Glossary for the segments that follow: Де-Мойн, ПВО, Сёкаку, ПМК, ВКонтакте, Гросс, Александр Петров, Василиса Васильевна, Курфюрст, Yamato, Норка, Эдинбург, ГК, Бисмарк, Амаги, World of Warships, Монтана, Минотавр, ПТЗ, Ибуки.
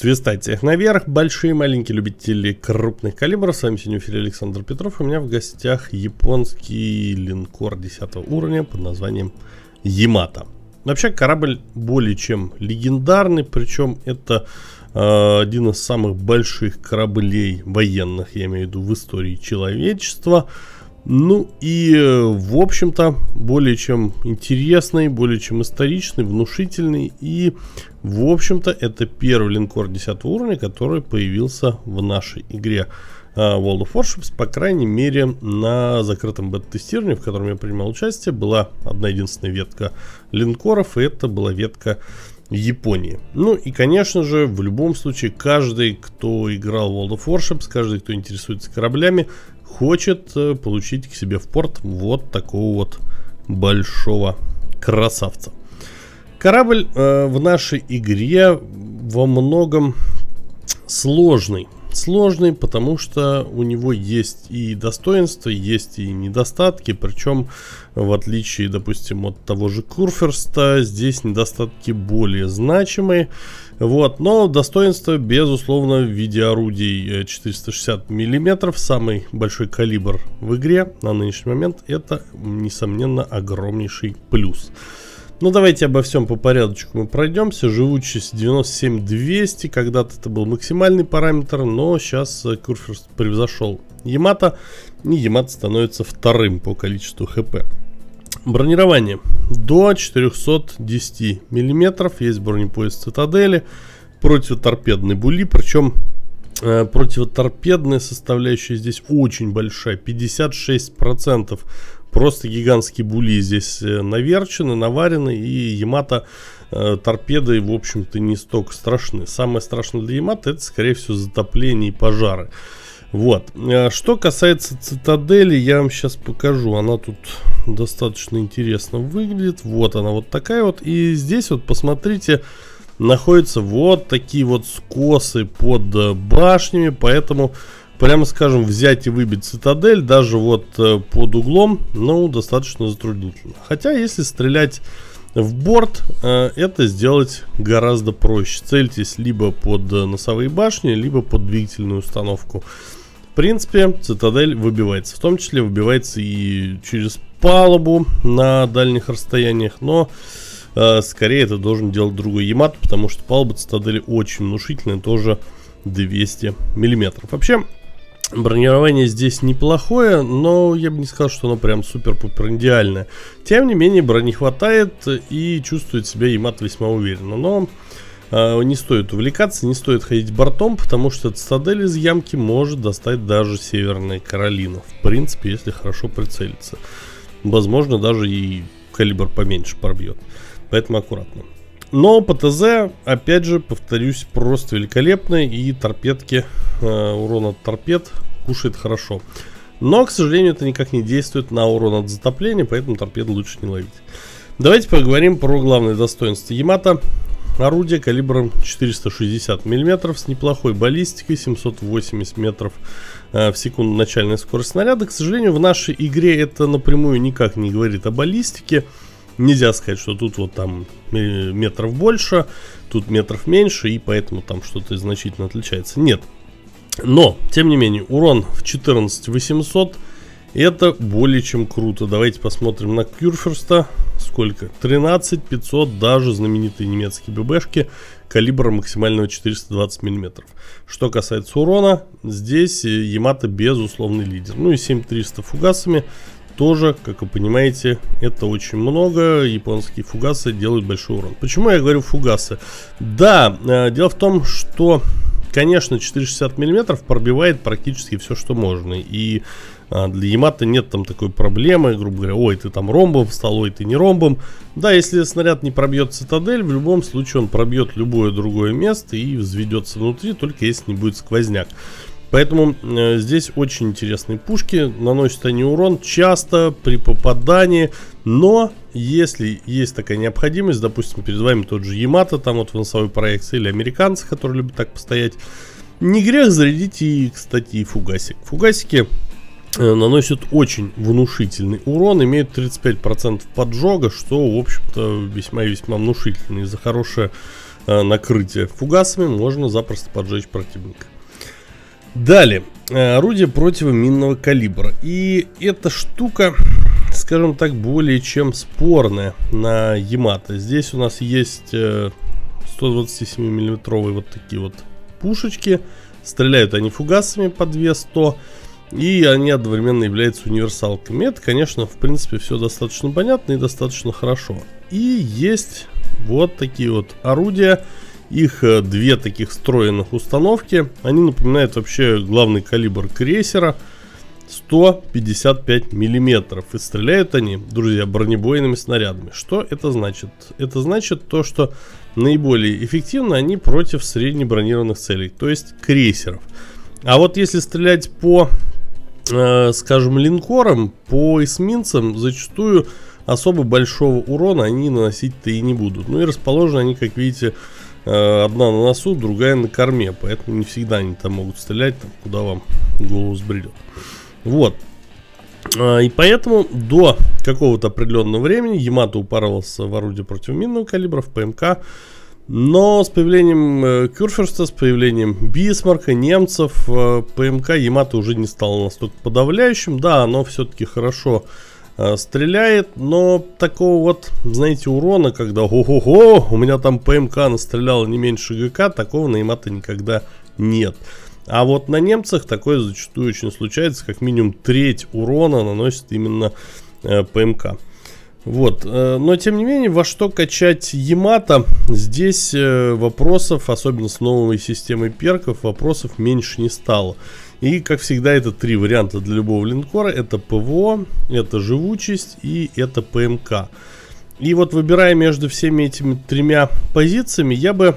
Свистайте наверх, большие и маленькие любители крупных калибров. С вами сегодня в эфире Александр Петров. У меня в гостях японский линкор 10 уровня под названием Ямато. Вообще корабль более чем легендарный, причем это один из самых больших кораблей военных, я имею в виду, в истории человечества. Ну и, в общем-то, более чем интересный, более чем историчный, внушительный. И, в общем-то, это первый линкор 10 уровня, который появился в нашей игре World of Warships. По крайней мере, на закрытом бета-тестировании, в котором я принимал участие, была одна единственная ветка линкоров, и это была ветка Японии. Ну и, конечно же, в любом случае, каждый, кто играл в World of Warships, каждый, кто интересуется кораблями, хочет получить к себе в порт вот такого вот большого красавца. Корабль в нашей игре во многом сложный. Сложный, потому что у него есть и достоинства, есть и недостатки. Причем, в отличие, допустим, от того же Курфюрста, здесь недостатки более значимые. Вот, но достоинство, безусловно, в виде орудий 460 мм, самый большой калибр в игре на нынешний момент, это, несомненно, огромнейший плюс. Ну, давайте обо всем по порядочку мы пройдемся. Живучесть 97-200, когда-то это был максимальный параметр, но сейчас Курфюрст превзошел Ямато, и Ямато становится вторым по количеству ХП. Бронирование до 410 мм, есть бронепояс цитадели, противоторпедные були, причем противоторпедная составляющая здесь очень большая, 56%. Просто гигантские були здесь наверчены, наварены, и Ямато торпеды, в общем-то, не столько страшны. Самое страшное для Ямато — это, скорее всего, затопление и пожары. Вот. Что касается цитадели, я вам сейчас покажу. Она тут достаточно интересно выглядит. Вот она вот такая вот. И здесь вот, посмотрите, находятся вот такие вот скосы под башнями, поэтому... Прямо скажем, взять и выбить цитадель даже вот под углом, ну, достаточно затруднительно. Хотя, если стрелять в борт, это сделать гораздо проще. Цельтесь либо под носовые башни, либо под двигательную установку. В принципе, цитадель выбивается. В том числе выбивается и через палубу на дальних расстояниях, но... скорее это должен делать другой Ямато, потому что палуба цитадели очень внушительная, тоже 200 мм. Вообще... Бронирование здесь неплохое, но я бы не сказал, что оно прям супер-пупер идеальное. Тем не менее, брони хватает и чувствует себя Ямато весьма уверенно. Но не стоит увлекаться, не стоит ходить бортом, потому что цитадель из ямки может достать даже Северная Каролина. В принципе, если хорошо прицелиться. Возможно, даже и калибр поменьше пробьет. Поэтому аккуратно. Но ПТЗ, опять же, повторюсь, просто великолепный. И торпедки, урон от торпед кушает хорошо. Но, к сожалению, это никак не действует на урон от затопления, поэтому торпеды лучше не ловить. Давайте поговорим про главное достоинство Ямато. Орудие калибром 460 мм с неплохой баллистикой, 780 метров в секунду начальная скорость снаряда. К сожалению, в нашей игре это напрямую никак не говорит о баллистике. Нельзя сказать, что тут вот там метров больше, тут метров меньше, и поэтому там что-то значительно отличается. Нет. Но, тем не менее, урон в 14800, это более чем круто. Давайте посмотрим на Курфюрста. Сколько? 13500, даже знаменитые немецкие ББшки калибра максимального 420 мм. Что касается урона, здесь Ямато безусловный лидер. Ну и 7300 фугасами. Тоже, как вы понимаете, это очень много. Японские фугасы делают большой урон. Почему я говорю фугасы? Да, дело в том, что, конечно, 460 мм пробивает практически все, что можно. И для Ямато нет там такой проблемы, грубо говоря, ой, ты там ромбом встал, ой, ты не ромбом. Да, если снаряд не пробьет цитадель, в любом случае он пробьет любое другое место и взведется внутри, только если не будет сквозняк. Поэтому здесь очень интересные пушки. Наносят они урон часто при попадании. Но если есть такая необходимость, допустим, перед вами тот же Ямато, там вот в носовой проекции, или американцы, которые любят так постоять, не грех зарядить и, кстати, и фугасик. Фугасики наносят очень внушительный урон, имеют 35% поджога, что, в общем-то, весьма и весьма внушительно. И за хорошее накрытие фугасами можно запросто поджечь противника. Далее, орудие противоминного калибра. И эта штука, скажем так, более чем спорная на Ямато. Здесь у нас есть 127-миллиметровые вот такие вот пушечки. Стреляют они фугасами по 200. И они одновременно являются универсалками. Это, конечно, в принципе, все достаточно понятно и достаточно хорошо. И есть вот такие вот орудия. Их две таких встроенных установки. Они напоминают вообще главный калибр крейсера. 155 миллиметров. И стреляют они, друзья, бронебойными снарядами. Что это значит? Это значит то, что наиболее эффективно они против среднебронированных целей. То есть крейсеров. А вот если стрелять по, скажем, линкорам, по эсминцам, зачастую особо большого урона они наносить-то и не будут. Ну и расположены они, как видите, одна на носу, другая на корме. Поэтому не всегда они там могут стрелять, там, куда вам голову сбредет. Вот. И поэтому до какого-то определенного времени Ямато упарывался в орудие противоминного калибра, в ПМК. Но с появлением Курфюрста, с появлением Бисмарка, немцев, ПМК Ямато уже не стало настолько подавляющим. Да, оно все-таки хорошо стреляет, но такого вот, знаете, урона, когда «Ого-го, у меня там ПМК настреляла не меньше ГК», такого на Ямато никогда нет. А вот на немцах такое зачастую очень случается, как минимум треть урона наносит именно ПМК. Вот, но тем не менее, во что качать Ямато, здесь вопросов, особенно с новой системой перков, вопросов меньше не стало. И, как всегда, это три варианта для любого линкора. Это ПВО, это живучесть и это ПМК. И вот, выбирая между всеми этими тремя позициями, я бы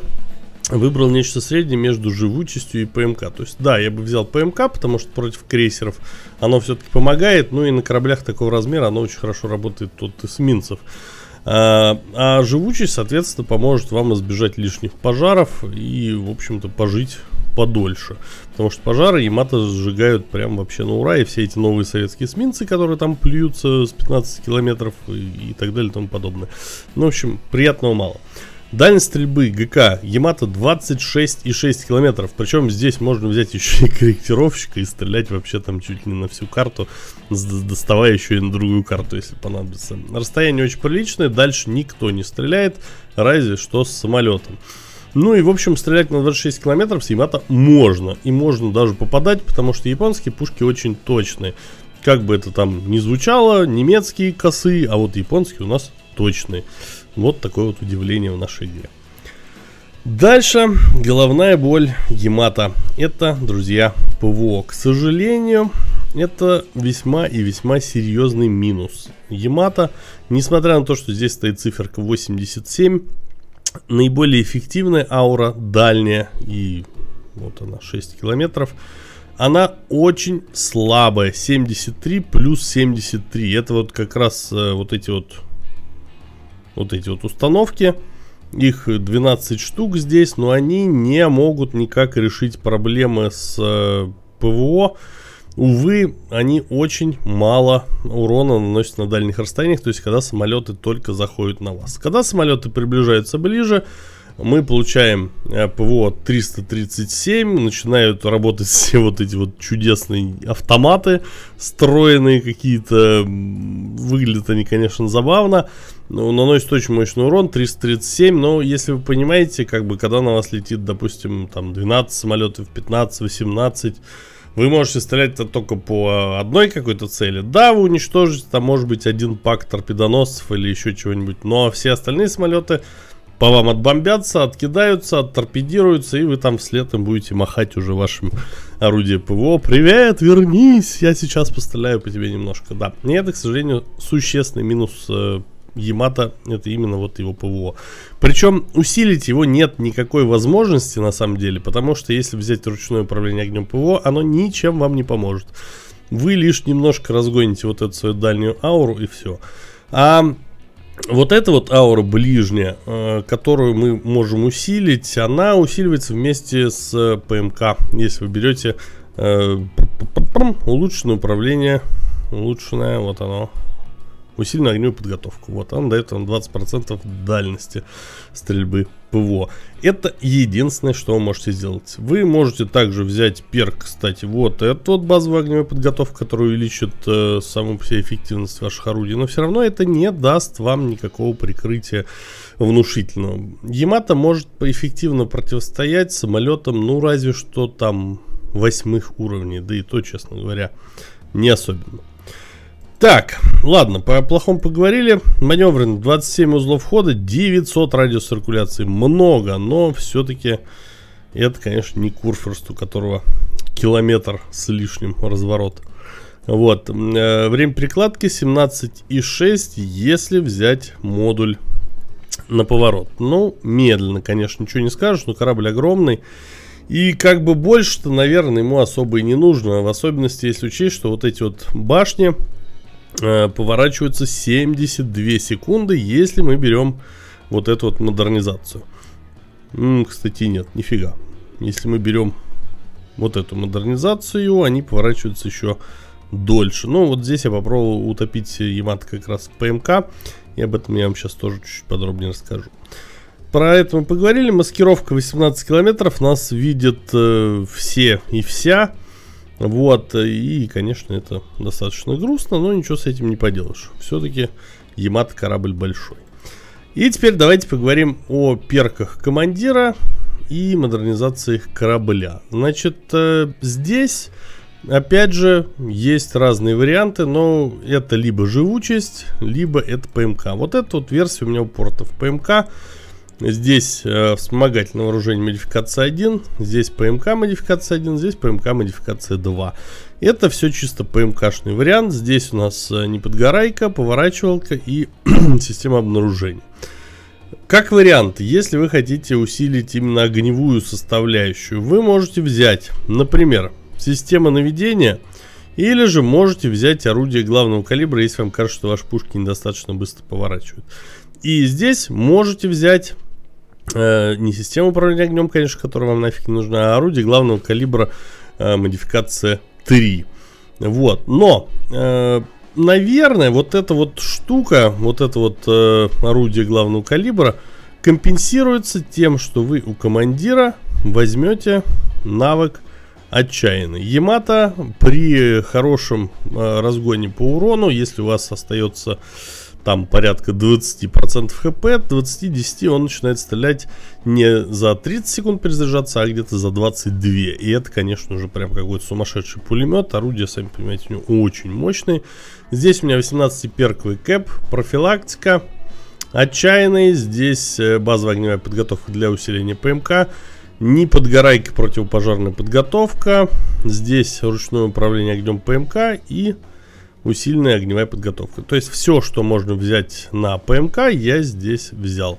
выбрал нечто среднее между живучестью и ПМК. То есть, да, я бы взял ПМК, потому что против крейсеров оно все-таки помогает. Ну и на кораблях такого размера оно очень хорошо работает от эсминцев. А живучесть, соответственно, поможет вам избежать лишних пожаров и, в общем-то, пожить подольше. Потому что пожары Ямато сжигают прям вообще на ура. И все эти новые советские эсминцы, которые там плюются с 15 километров и так далее и тому подобное. Ну, в общем, приятного мало. Дальность стрельбы ГК Ямато 26,6 километров. Причем здесь можно взять еще и корректировщика и стрелять вообще там чуть ли не на всю карту, доставая еще и на другую карту, если понадобится. Расстояние очень приличное, дальше никто не стреляет, разве что с самолетом. Ну и, в общем, стрелять на 26 километров с Ямато можно. И можно даже попадать, потому что японские пушки очень точные. Как бы это там ни звучало, немецкие косые, а вот японские у нас точные. Вот такое вот удивление в нашей игре. Дальше головная боль Ямато. Это, друзья, ПВО. К сожалению, это весьма и весьма серьезный минус Ямато. Несмотря на то, что здесь стоит циферка 87, наиболее эффективная аура дальняя, и вот она 6 километров, она очень слабая. 73 плюс 73. Это вот как раз вот эти вот установки, их 12 штук здесь, но они не могут никак решить проблемы с ПВО. Увы, они очень мало урона наносят на дальних расстояниях, то есть когда самолеты только заходят на вас. Когда самолеты приближаются ближе, мы получаем ПВО 337, начинают работать все вот эти вот чудесные автоматы, встроенные какие-то, выглядят они, конечно, забавно, но наносят очень мощный урон, 337, но если вы понимаете, как бы, когда на вас летит, допустим, там 12 самолетов, 15, 18, вы можете стрелять-то только по одной какой-то цели. Да, вы уничтожите, там, может быть, один пак торпедоносцев или еще чего-нибудь, но все остальные самолеты по вам отбомбятся, откидаются, отторпедируются, и вы там вслед им будете махать уже вашим орудием ПВО. Привет, вернись, я сейчас постреляю по тебе немножко. Да, и это, к сожалению, существенный минус Ямато, это именно вот его ПВО. Причем усилить его нет никакой возможности на самом деле, потому что если взять ручное управление огнем ПВО, оно ничем вам не поможет. Вы лишь немножко разгоните вот эту свою дальнюю ауру и все. А вот эта вот аура ближняя, которую мы можем усилить, она усиливается вместе с ПМК, если вы берете улучшенное управление, улучшенное, вот оно, усиленную огневую подготовку. Вот она дает вам 20% дальности стрельбы ПВО. Это единственное, что вы можете сделать. Вы можете также взять перк, кстати, вот этот вот базовая огневая подготовка, которая увеличит саму по себе эффективность ваших орудий. Но все равно это не даст вам никакого прикрытия внушительного. Ямато может эффективно противостоять самолетам, ну разве что там 8-х уровней. Да и то, честно говоря, не особенно. Так, ладно, по плохому поговорили. Маневрен 27 узлов хода, 900 радиус циркуляции. Много, но все-таки это, конечно, не Курфюрст, у которого километр с лишним разворот. Вот, время перекладки 17,6, если взять модуль на поворот. Ну, медленно, конечно, ничего не скажешь, но корабль огромный. И как бы больше-то, наверное, ему особо и не нужно. В особенности, если учесть, что вот эти вот башни поворачиваются 72 секунды, если мы берем вот эту вот модернизацию. Кстати, нет, нифига. Если мы берем вот эту модернизацию, они поворачиваются еще дольше. Ну, вот здесь я попробовал утопить Ямато как раз в ПМК. И об этом я вам сейчас тоже чуть-чуть подробнее расскажу. Про это мы поговорили. Маскировка 18 километров. Нас видят все и вся. Вот, и, конечно, это достаточно грустно, но ничего с этим не поделаешь. Все-таки Ямато корабль большой. И теперь давайте поговорим о перках командира и модернизации корабля. Значит, здесь, опять же, есть разные варианты, но это либо живучесть, либо это ПМК. Вот эта вот версия у меня упорта в ПМК. Здесь вспомогательное вооружение модификация 1, здесь ПМК модификация 1, здесь ПМК модификация 2. Это все чисто ПМКшный вариант. Здесь у нас неподгорайка, поворачивалка и система обнаружения. Как вариант, если вы хотите усилить именно огневую составляющую, вы можете взять, например, система наведения. Или же можете взять орудие главного калибра, если вам кажется, что ваши пушки недостаточно быстро поворачивают. И здесь можете взять не систему управления огнем, конечно, которая вам нафиг не нужна, а орудие главного калибра модификация 3. Вот, но, наверное, вот эта вот штука, вот это вот орудие главного калибра компенсируется тем, что вы у командира возьмете навык отчаянный. Ямато при хорошем разгоне по урону, если у вас остается там порядка 20% хп, 20-10 он начинает стрелять не за 30 секунд перезаряжаться, а где-то за 22. И это, конечно же, прям какой-то сумасшедший пулемет. Орудия, сами понимаете, у него очень мощные. Здесь у меня 18-перковый кэп, профилактика, отчаянный. Здесь базовая огневая подготовка для усиления ПМК. Не подгорайки, противопожарная подготовка. Здесь ручное управление огнем ПМК и усиленная огневая подготовка. То есть все, что можно взять на ПМК, я здесь взял.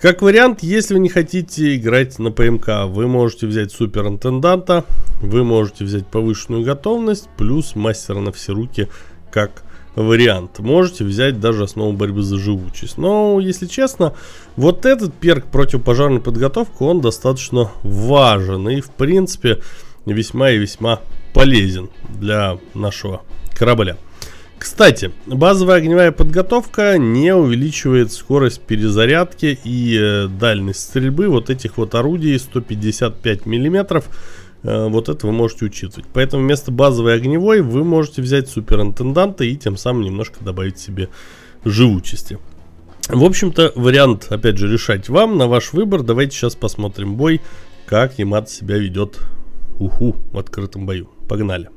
Как вариант, если вы не хотите играть на ПМК, вы можете взять суперинтенданта, вы можете взять повышенную готовность, плюс мастера на все руки как вариант. Можете взять даже основу борьбы за живучесть. Но, если честно, вот этот перк противопожарной подготовки, он достаточно важен и, в принципе, весьма и весьма полезен для нашего корабля. Кстати, базовая огневая подготовка не увеличивает скорость перезарядки и дальность стрельбы вот этих вот орудий 155 миллиметров. Вот это вы можете учитывать. Поэтому вместо базовой огневой вы можете взять суперинтенданта и тем самым немножко добавить себе живучести. В общем-то, вариант, опять же, решать вам, на ваш выбор. Давайте сейчас посмотрим бой, как Ямато себя ведет в открытом бою. Погнали.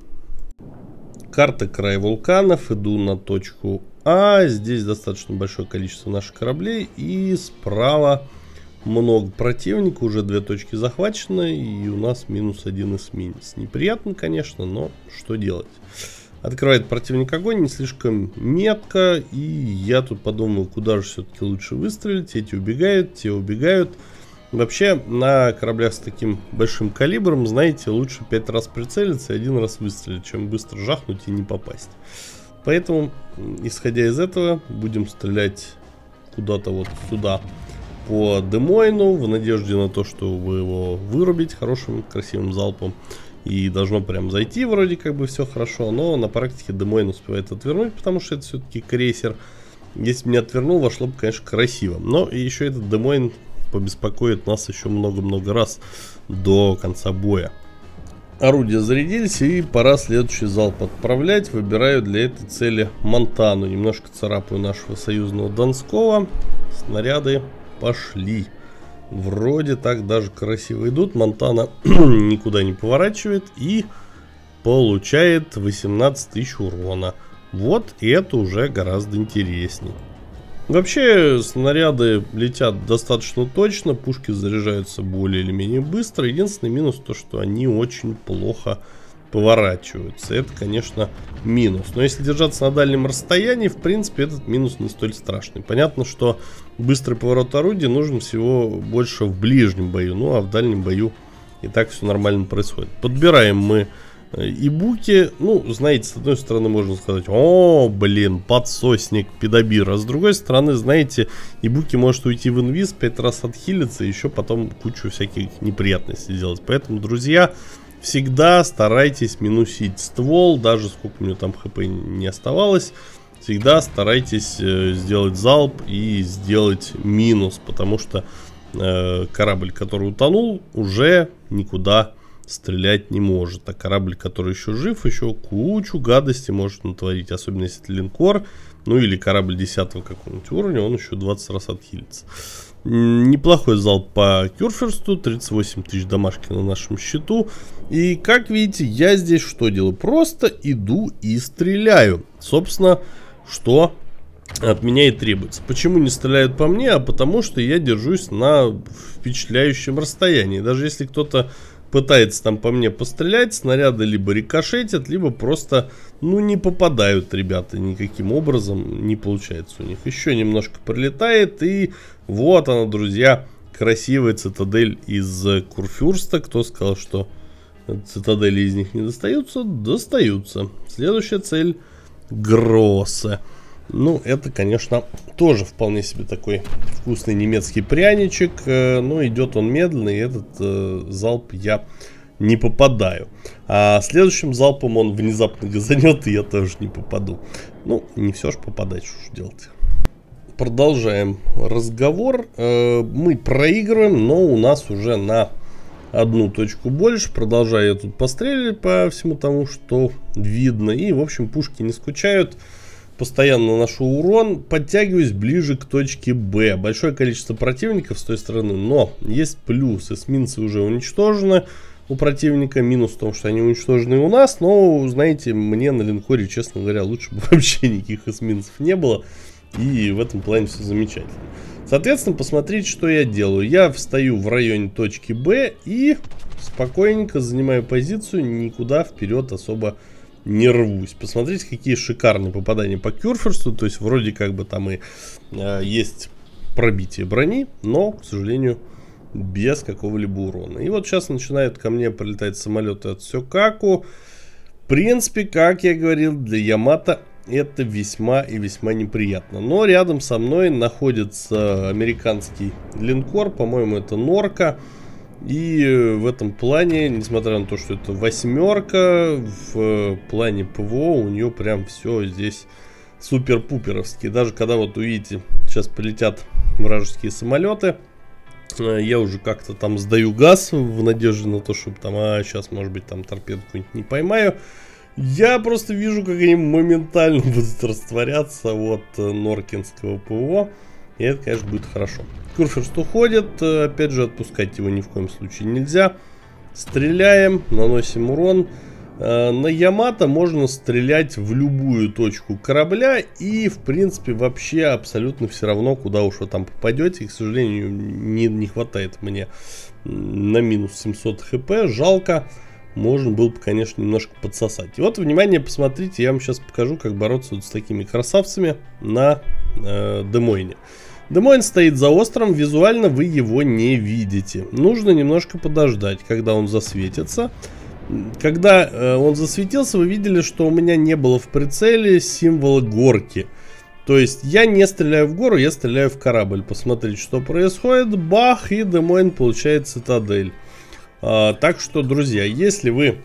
Карта края вулканов. Иду на точку А. Здесь достаточно большое количество наших кораблей. И справа много противника, уже 2 точки захвачены, и у нас минус 1 эсминец. Неприятно, конечно, но что делать? Открывает противник огонь, не слишком метко, и я тут подумал, куда же все-таки лучше выстрелить. Эти убегают, те убегают. Вообще, на кораблях с таким большим калибром, знаете, лучше 5 раз прицелиться и 1 раз выстрелить, чем быстро жахнуть и не попасть. Поэтому, исходя из этого, будем стрелять куда-то вот сюда, по Де-Мойну, в надежде на то, что вы его вырубите хорошим, красивым залпом. И должно прям зайти, вроде как бы все хорошо, но на практике Де-Мойн успевает отвернуть, потому что это все-таки крейсер. Если бы не отвернул, вошло бы, конечно, красиво. Но еще этот Де-Мойн побеспокоит нас еще много-много раз до конца боя. Орудия зарядились, и пора следующий залп отправлять. Выбираю для этой цели Монтану. Немножко царапаю нашего союзного Донского. Снаряды пошли. Вроде так даже красиво идут. Монтана никуда не поворачивает и получает 18 тысяч урона. Вот это уже гораздо интересней. Вообще снаряды летят достаточно точно, пушки заряжаются более или менее быстро. Единственный минус то, что они очень плохо поворачиваются. Это, конечно, минус. Но если держаться на дальнем расстоянии, в принципе, этот минус не столь страшный. Понятно, что быстрый поворот орудия нужен всего больше в ближнем бою. Ну а в дальнем бою и так все нормально происходит. Подбираем мы Ибуки. Ну, знаете, с одной стороны можно сказать: о, блин, подсосник педобир. А с другой стороны, знаете, Ибуки может уйти в инвиз, 5 раз отхилиться и еще потом кучу всяких неприятностей делать. Поэтому, друзья, всегда старайтесь минусить ствол. Даже сколько у меня там хп не оставалось, всегда старайтесь сделать залп и сделать минус. Потому что корабль, который утонул, уже никуда стрелять не может, а корабль, который еще жив, еще кучу гадости может натворить, особенно если это линкор, ну или корабль 10-го какого-нибудь уровня, он еще 20 раз отхилится. Неплохой залп по Курфюрсту, 38 тысяч дамажки на нашем счету. И как видите, я здесь что делаю? Просто иду и стреляю. Собственно, что от меня и требуется. Почему не стреляют по мне? А потому что я держусь на впечатляющем расстоянии. Даже если кто-то пытается там по мне пострелять, снаряды либо рикошетят, либо просто, ну, не попадают ребята никаким образом, не получается у них. Еще немножко прилетает, и вот она, друзья, красивая цитадель из Курфюрста. Кто сказал, что цитадели из них не достаются? Достаются. Следующая цель — Гросса. Ну, это, конечно, тоже вполне себе такой вкусный немецкий пряничек, но идет он медленно, и этот залп я не попадаю. А следующим залпом он внезапно газанет, и я тоже не попаду. Ну, не все ж попадать, что ж делать. Продолжаем разговор. Мы проигрываем, но у нас уже на одну точку больше. Продолжаю я тут пострелять по всему тому, что видно. И, в общем, пушки не скучают. Постоянно наношу урон, подтягиваюсь ближе к точке Б. Большое количество противников с той стороны, но есть плюс. Эсминцы уже уничтожены у противника, минус в том, что они уничтожены у нас. Но, знаете, мне на линкоре, честно говоря, лучше бы вообще никаких эсминцев не было. И в этом плане все замечательно. Соответственно, посмотрите, что я делаю. Я встаю в районе точки Б и спокойненько занимаю позицию, никуда вперед особо не рвусь. Посмотрите, какие шикарные попадания по Курфюрсту. То есть вроде как бы там и есть пробитие брони, но, к сожалению, без какого-либо урона. И вот сейчас начинают ко мне прилетать самолеты от Сёкаку. В принципе, как я говорил, для Ямато это весьма и весьма неприятно. Но рядом со мной находится американский линкор, по-моему, это Норка. И в этом плане, несмотря на то, что это 8-ка, в плане ПВО у нее прям все здесь супер-пуперовски. Даже когда вот увидите, сейчас прилетят вражеские самолеты, я уже как-то там сдаю газ в надежде на то, что там, сейчас, может быть, там торпеду какую-нибудь не поймаю. Я просто вижу, как они моментально будут растворяться от норкинского ПВО. И это, конечно, будет хорошо. Курфюрст уходит. Опять же, отпускать его ни в коем случае нельзя. Стреляем, наносим урон. На Ямато можно стрелять в любую точку корабля. И, в принципе, вообще абсолютно все равно, куда уж вы там попадете. И, к сожалению, не хватает мне на минус 700 хп. Жалко. Можно было бы, конечно, немножко подсосать. И вот, внимание, посмотрите. Я вам сейчас покажу, как бороться вот с такими красавцами на Де-Мойне. Де-Мойн стоит за островом, визуально вы его не видите. Нужно немножко подождать, когда он засветится. Когда он засветился, вы видели, что у меня не было в прицеле символа горки. То есть я не стреляю в гору, я стреляю в корабль. Посмотрите, что происходит. Бах, и Де-Мойн получает цитадель. Так что, друзья, если вы...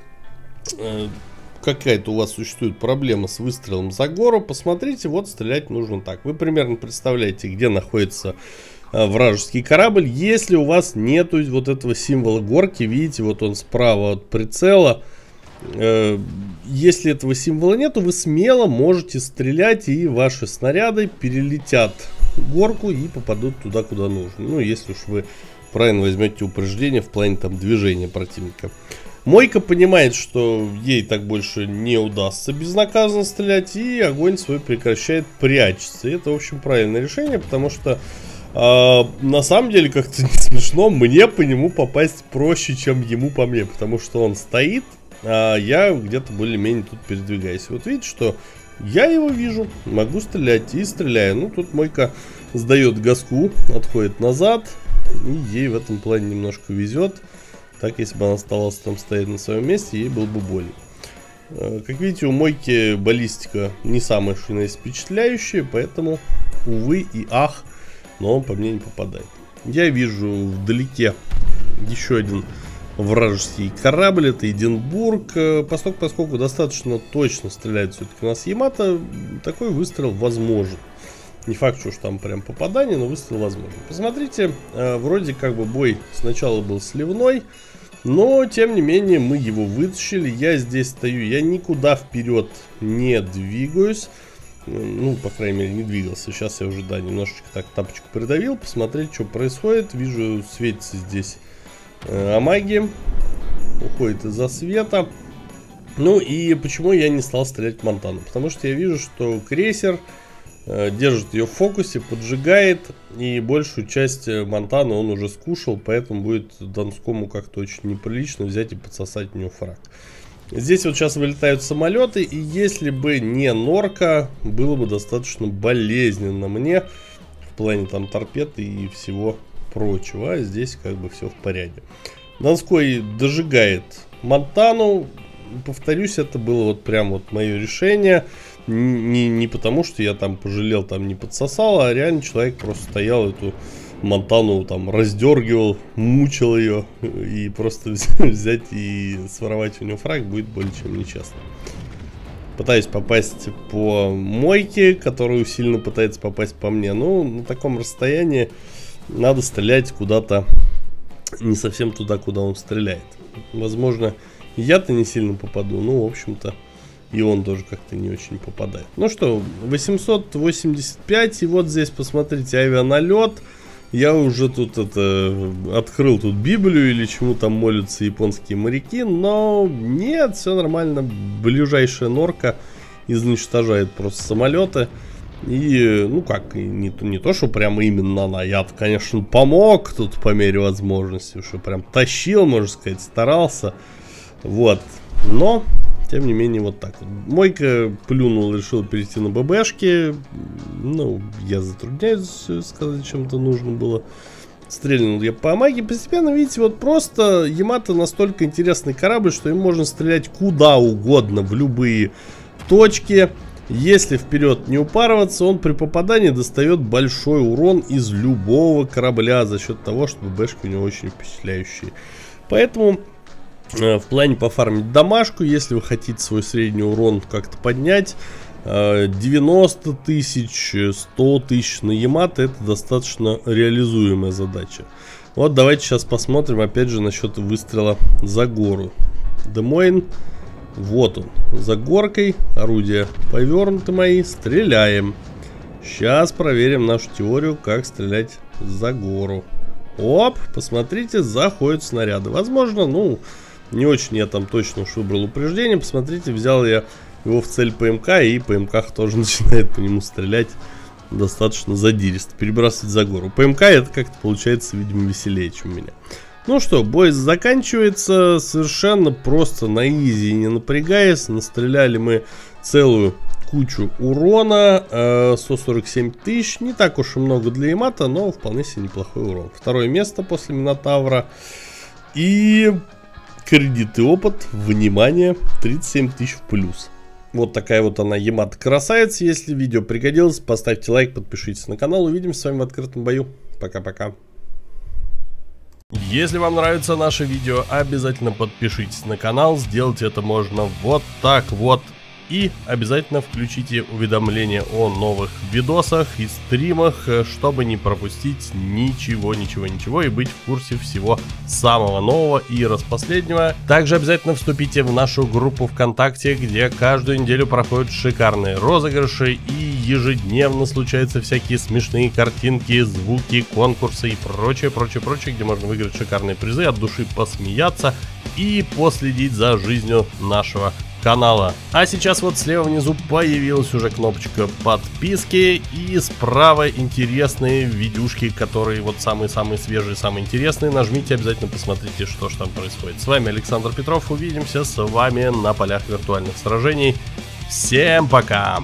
какая-то у вас существует проблема с выстрелом за гору, посмотрите, вот стрелять нужно так. Вы примерно представляете, где находится вражеский корабль, если у вас нету вот этого символа горки. Видите, вот он справа от прицела. Если этого символа нету, вы смело можете стрелять, и ваши снаряды перелетят горку и попадут туда, куда нужно. Ну, если уж вы правильно возьмете упреждение в плане там движения противника. Мойка понимает, что ей так больше не удастся безнаказанно стрелять, и огонь свой прекращает, прячется. И это, в общем, правильное решение, потому что на самом деле, как-то не смешно, мне по нему попасть проще, чем ему по мне, потому что он стоит, а я где-то более-менее тут передвигаюсь. Вот видите, что я его вижу, могу стрелять и стреляю. Ну, тут Мойка сдает газку, отходит назад, и ей в этом плане немножко везет. Так, если бы она осталась там стоять на своем месте, ей было бы больно. Как видите, у Мойки баллистика не самая, что есть, впечатляющая, поэтому, увы и ах, но он по мне не попадает. Я вижу вдалеке еще один вражеский корабль, это Эдинбург. Поскольку достаточно точно стреляет все-таки у нас Ямато, такой выстрел возможен. Не факт, что там прям попадание, но выстрел возможен. Посмотрите, вроде как бы бой сначала был сливной, но тем не менее мы его вытащили. Я здесь стою, я никуда вперед не двигаюсь. Ну, по крайней мере, не двигался. Сейчас я уже, да, немножечко так тапочку придавил. Посмотреть, что происходит. Вижу, светится здесь Амаги. Уходит из-за света. Ну и почему я не стал стрелять в Монтану? Потому что я вижу, что крейсер держит ее в фокусе, поджигает, и большую часть Монтаны он уже скушал, поэтому будет Донскому как-то очень неприлично взять и подсосать у него фраг. Здесь вот сейчас вылетают самолеты, и если бы не Норка, было бы достаточно болезненно мне в плане там торпед и всего прочего. А здесь как бы все в порядке. Донской дожигает Монтану. Повторюсь, это было вот прям вот мое решение. Не потому, что я там пожалел, там не подсосал, а реально человек просто стоял, эту Монтану там раздергивал, мучил ее, и просто взять и своровать у него фраг будет более чем нечестно. Пытаюсь попасть по Мойке, которую сильно пытается попасть по мне. Ну, на таком расстоянии надо стрелять куда-то не совсем туда, куда он стреляет. Возможно, я-то не сильно попаду, ну, в общем-то, и он тоже как-то не очень попадает. Ну что, 885. И вот здесь, посмотрите, авианалет. Я уже тут открыл тут Библию или чему там молятся японские моряки. Но нет, все нормально. Ближайшая Норка изничтожает просто самолеты. И, ну как, не то, что прямо именно она. Я, конечно, помог тут по мере возможности. Что прям тащил, можно сказать, старался. Вот, но... Тем не менее, вот так вот. Мойка плюнул, решил перейти на ББшки. Ну, я затрудняюсь сказать, чем-то нужно было. Стрельнул я по Амаги. Постепенно, видите, вот просто Ямато настолько интересный корабль, что им можно стрелять куда угодно, в любые точки. Если вперед не упарываться, он при попадании достает большой урон из любого корабля за счет того, что ББшки у него очень впечатляющие. Поэтому... В плане пофармить домашку, если вы хотите свой средний урон как-то поднять, 90 тысяч, 100 тысяч на Ямато — это достаточно реализуемая задача. Вот давайте сейчас посмотрим опять же насчет выстрела за гору. Де-Мойн, вот он, за горкой, орудия повернуты мои, стреляем. Сейчас проверим нашу теорию, как стрелять за гору. Оп, посмотрите, заходят снаряды. Возможно, ну... Не очень я там точно уж выбрал упреждение. Посмотрите, взял я его в цель ПМК, и ПМК тоже начинает по нему стрелять достаточно задиристо, перебрасывать за гору. ПМК это как-то получается, видимо, веселее, чем у меня. Ну что, бой заканчивается совершенно просто на изи и не напрягаясь. Настреляли мы целую кучу урона, 147 тысяч. Не так уж и много для Ямато, но вполне себе неплохой урон. Второе место после Минотавра. И... Кредит и опыт, внимание, 37 тысяч в плюс. Вот такая вот она, Ямато красавица. Если видео пригодилось, поставьте лайк, подпишитесь на канал. Увидимся с вами в открытом бою. Пока-пока. Если вам нравится наше видео, обязательно подпишитесь на канал. Сделать это можно вот так вот. и обязательно включите уведомления о новых видосах и стримах, чтобы не пропустить ничего и быть в курсе всего самого нового и распоследнего. Также обязательно вступите в нашу группу ВКонтакте, где каждую неделю проходят шикарные розыгрыши и ежедневно случаются всякие смешные картинки, звуки, конкурсы и прочее, где можно выиграть шикарные призы, от души посмеяться и последить за жизнью нашего канала. А сейчас вот слева внизу появилась уже кнопочка подписки, и справа интересные видюшки, которые вот самые свежие, самые интересные. Нажмите, обязательно посмотрите, что же там происходит. С вами Александр Петров, увидимся с вами на полях виртуальных сражений. Всем пока!